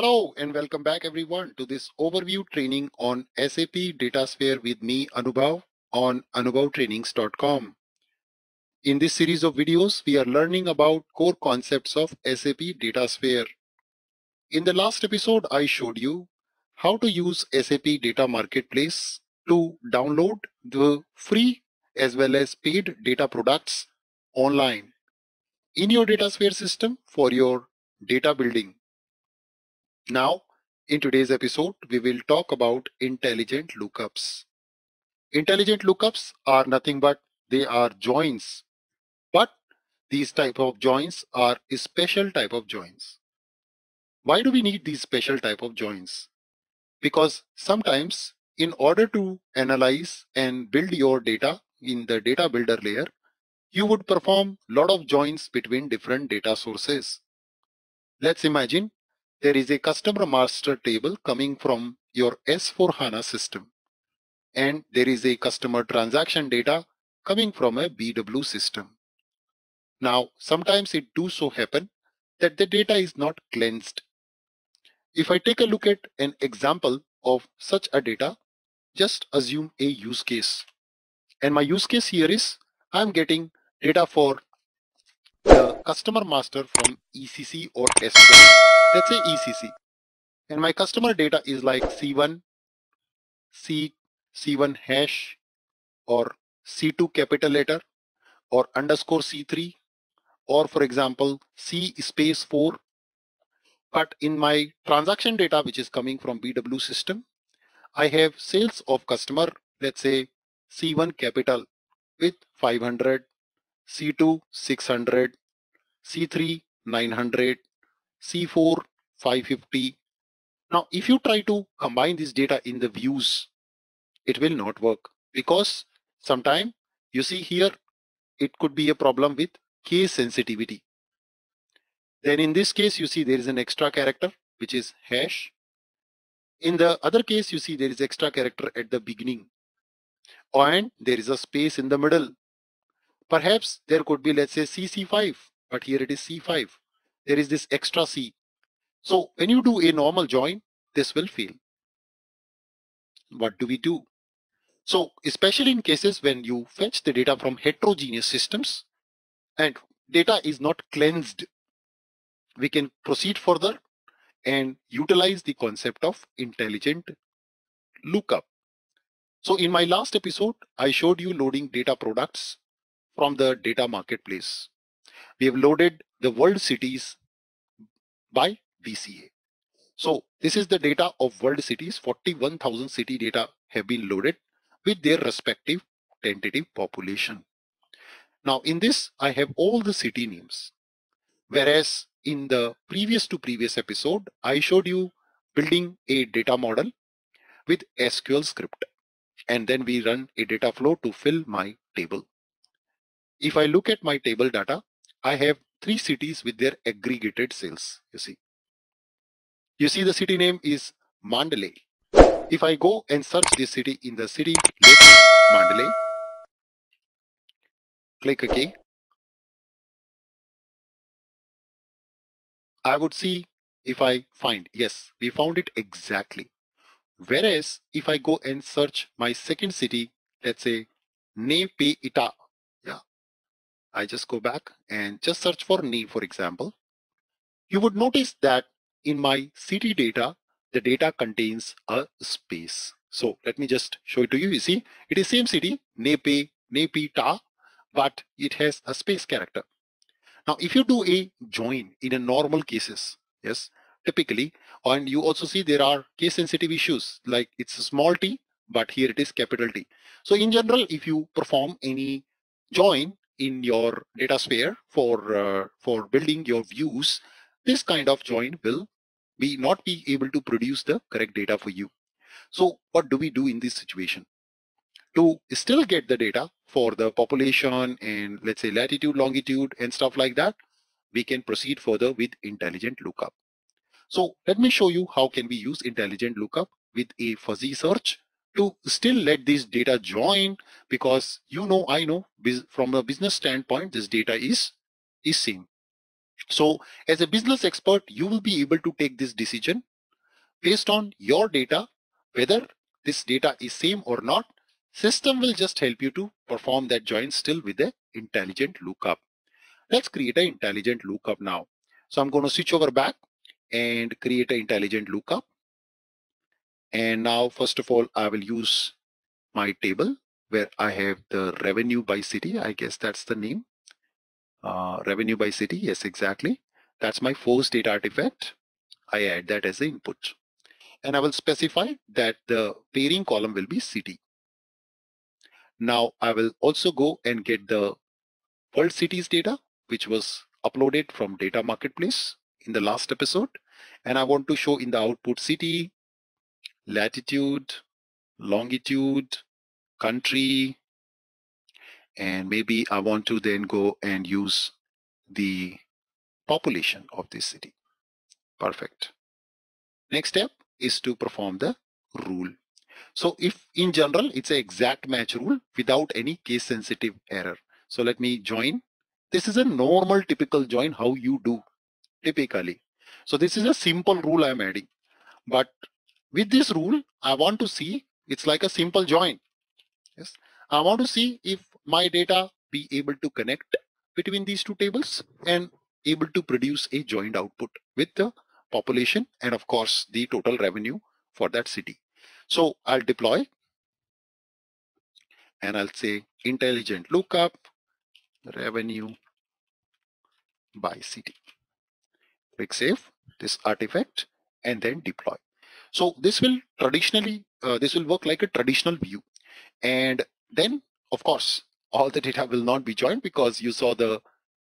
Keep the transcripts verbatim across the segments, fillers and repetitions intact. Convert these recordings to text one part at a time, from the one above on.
Hello and welcome back everyone to this overview training on S A P Datasphere with me Anubhav on anubhav trainings dot com. In this series of videos, we are learning about core concepts of S A P Datasphere. In the last episode, I showed you how to use S A P Data Marketplace to download the free as well as paid data products online in your Datasphere system for your data building. Now, in today's episode, we will talk about intelligent lookups. Intelligent lookups are nothing but they are joins, but these type of joins are a special type of joins. Why do we need these special type of joins? Because sometimes in order to analyze and build your data in the data builder layer, you would perform lot of joins between different data sources. Let's imagine there is a customer master table coming from your S four HANA system, and there is a customer transaction data coming from a B W system. Now, sometimes it do so happen that the data is not cleansed. If I take a look at an example of such a data, just assume a use case. And my use case here is I'm getting data for the customer master from E C C or S four. Let's say E C C, and my customer data is like C one, C, C one hash, or C two capital letter, or underscore C three, or for example C space four. But in my transaction data, which is coming from B W system, I have sales of customer, let's say C one capital with five hundred, C two six hundred, C three nine hundred, C four five hundred fifty. Now if you try to combine this data in the views, it will not work, because sometimes you see here it could be a problem with case sensitivity. Then in this case you see there is an extra character which is hash. In the other case you see there is extra character at the beginning and there is a space in the middle. Perhaps there could be, let's say, C C five, but here it is C five. There is this extra C. So when you do a normal join, this will fail. What do we do? So especially in cases when you fetch the data from heterogeneous systems and data is not cleansed, we can proceed further and utilize the concept of intelligent lookup. So in my last episode, I showed you loading data products from the data marketplace. We have loaded the world cities by V C A. So this is the data of world cities. forty-one thousand city data have been loaded with their respective tentative population. Now in this, I have all the city names. Whereas in the previous to previous episode, I showed you building a data model with S Q L script. And then we run a data flow to fill my table. If I look at my table data, I have three cities with their aggregated sales. You see, you see the city name is Mandalay. If I go and search this city in the city list Mandalay, click OK, I would see if I find, yes, we found it exactly. Whereas if I go and search my second city, let's say Naypyidaw. I just go back and just search for Nay, for example. You would notice that in my city data, the data contains a space. So let me just show it to you. You see, it is same city, Naypyidaw, Naypyidaw, but it has a space character. Now, if you do a join in a normal cases, yes, typically, and you also see there are case sensitive issues, like it's a small t, but here it is capital T. So in general, if you perform any join in your Datasphere for uh, for building your views, this kind of join will be not be able to produce the correct data for you. So what do we do in this situation? To still get the data for the population and let's say latitude, longitude and stuff like that, we can proceed further with intelligent lookup. So let me show you how can we use intelligent lookup with a fuzzy search to still let this data join, because you know, I know from a business standpoint, this data is, is same. So as a business expert, you will be able to take this decision based on your data, whether this data is same or not, system will just help you to perform that join still with the intelligent lookup. Let's create an intelligent lookup now. So I'm going to switch over back and create an intelligent lookup. And now, first of all, I will use my table where I have the revenue by city. I guess that's the name. Uh, revenue by city. Yes, exactly. That's my force data artifact. I add that as the input. And I will specify that the pairing column will be city. Now I will also go and get the world cities data, which was uploaded from Data Marketplace in the last episode. And I want to show in the output city, latitude, longitude, country, and maybe I want to then go and use the population of this city. Perfect. Next step is to perform the rule. So if in general, it's an exact match rule without any case sensitive error. So let me join. This is a normal typical join, how you do typically. So this is a simple rule I'm adding. But with this rule, I want to see, it's like a simple join. Yes, I want to see if my data be able to connect between these two tables and able to produce a joined output with the population and of course the total revenue for that city. So I'll deploy and I'll say intelligent lookup revenue by city. Click save this artifact and then deploy. So this will traditionally, uh, this will work like a traditional view. And then of course, all the data will not be joined because you saw the,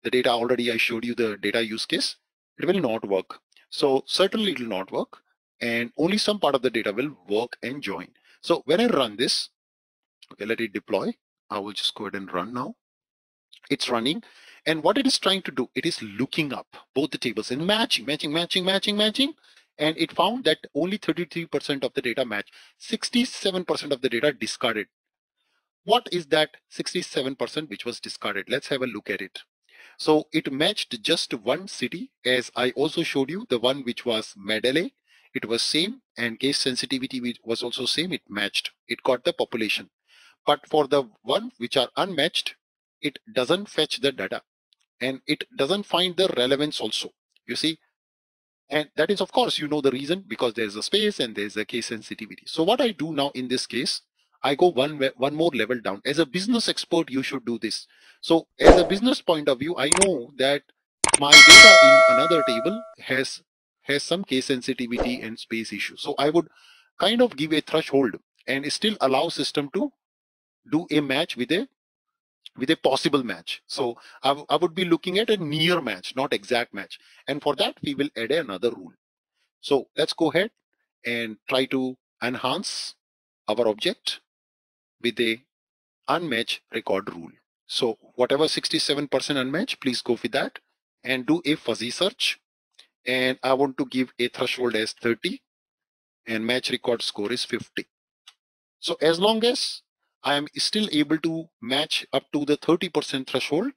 the data already. I showed you the data use case. It will not work. So certainly it will not work. And only some part of the data will work and join. So when I run this, okay, let it deploy. I will just go ahead and run now. It's running. And what it is trying to do, it is looking up both the tables and matching, matching, matching, matching, matching. And it found that only thirty-three percent of the data match, sixty-seven percent of the data discarded. What is that sixty-seven percent which was discarded? Let's have a look at it. So it matched just one city, as I also showed you, the one which was Mandalay. It was same and case sensitivity was also same. It matched. It got the population. But for the one which are unmatched, it doesn't fetch the data and it doesn't find the relevance also, you see. And that is, of course, you know the reason, because there's a space and there's a case sensitivity. So what I do now in this case, I go one, one more level down. As a business expert, you should do this. So as a business point of view, I know that my data in another table has has some case sensitivity and space issues. So I would kind of give a threshold and still allow system to do a match with a with a possible match. So I, I would be looking at a near match, not exact match. And for that, we will add another rule. So let's go ahead and try to enhance our object with a unmatched record rule. So whatever sixty-seven percent unmatched, please go with that and do a fuzzy search. And I want to give a threshold as thirty and match record score is fifty. So as long as I am still able to match up to the thirty percent threshold,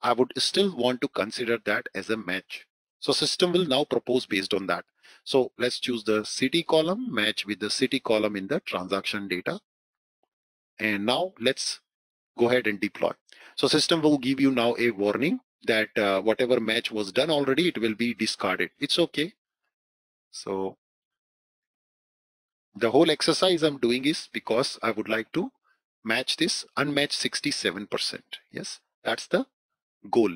I would still want to consider that as a match. So system will now propose based on that. So let's choose the city column, match with the city column in the transaction data. And now let's go ahead and deploy. So system will give you now a warning that uh, whatever match was done already, it will be discarded. It's okay. So the whole exercise I'm doing is because I would like to match this unmatched sixty-seven percent. Yes, that's the goal.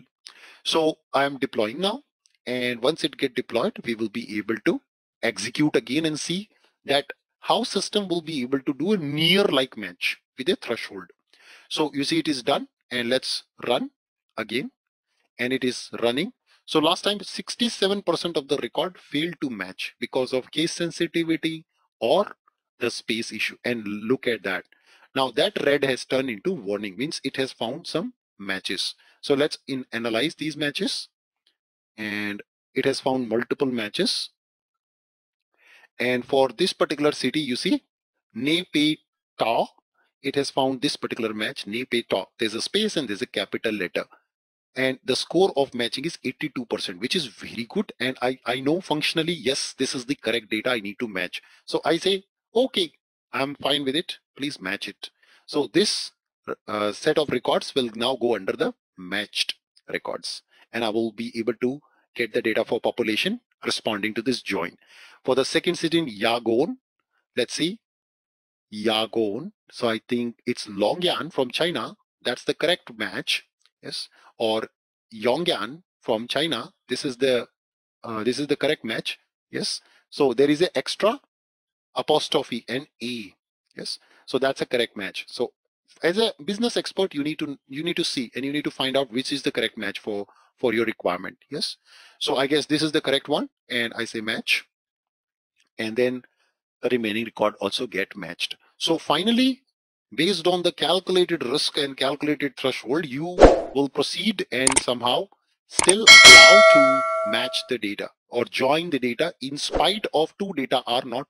So I am deploying now. And once it gets deployed, we will be able to execute again and see that how system will be able to do a near like match with a threshold. So you see it is done and let's run again. And it is running. So last time sixty-seven percent of the record failed to match because of case sensitivity or the space issue. And look at that. Now that red has turned into warning, means it has found some matches. So let's in analyze these matches. And it has found multiple matches. And for this particular city, you see, Ne Pe Ta, it has found this particular match, Ne Pe Ta. There's a space and there's a capital letter. and the score of matching is eighty-two percent, which is very good. And I, I know functionally, yes, this is the correct data I need to match. So I say, okay, I'm fine with it. Please match it. So this uh, set of records will now go under the matched records, and I will be able to get the data for population responding to this join. For the second city in Yangon, let's see, Yangon. So I think it's Longyan from China. That's the correct match. Yes, or Yongyan from China. This is the uh, this is the correct match. Yes. So there is an extra apostrophe and A. Yes. So that's a correct match. So as a business expert, you need to you need to see and you need to find out which is the correct match for for your requirement. Yes. So I guess this is the correct one, and I say match, and then the remaining record also get matched. So finally, based on the calculated risk and calculated threshold, you will proceed and somehow still allow to match the data or join the data in spite of two data are not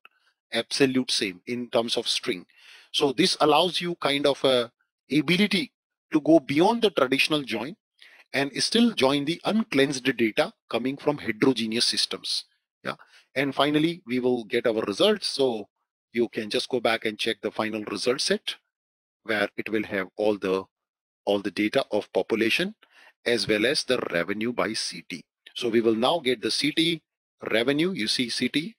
absolute same in terms of string. So this allows you kind of a ability to go beyond the traditional join and still join the uncleansed data coming from heterogeneous systems. Yeah. And finally, we will get our results. So you can just go back and check the final result set, where it will have all the all the data of population as well as the revenue by city. So we will now get the city revenue. You see city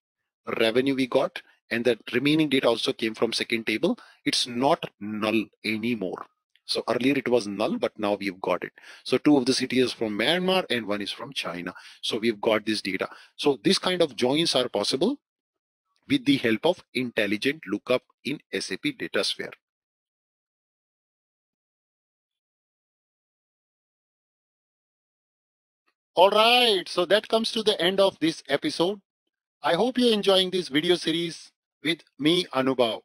revenue we got, and the remaining data also came from second table. It's not null anymore. So earlier it was null, but now we've got it. So two of the cities from Myanmar and one is from China. So we've got this data. So this kind of joins are possible with the help of intelligent lookup in S A P Datasphere. All right, so that comes to the end of this episode. I hope you're enjoying this video series with me, Anubhav,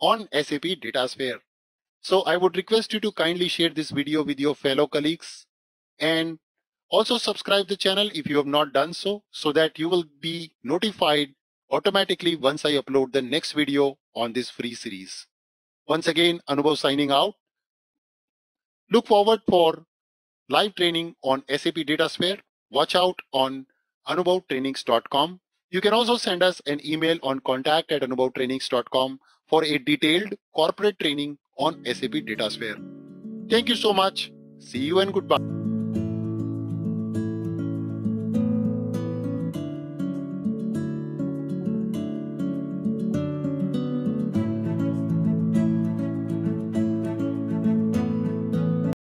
on S A P Datasphere. So I would request you to kindly share this video with your fellow colleagues, and also subscribe the channel if you have not done so, so that you will be notified automatically once I upload the next video on this free series. Once again, Anubhav signing out. Look forward for live training on S A P Datasphere. Watch out on anubhav trainings dot com. You can also send us an email on contact at anubhav trainings dot com for a detailed corporate training on S A P Datasphere. Thank you so much. See you and goodbye.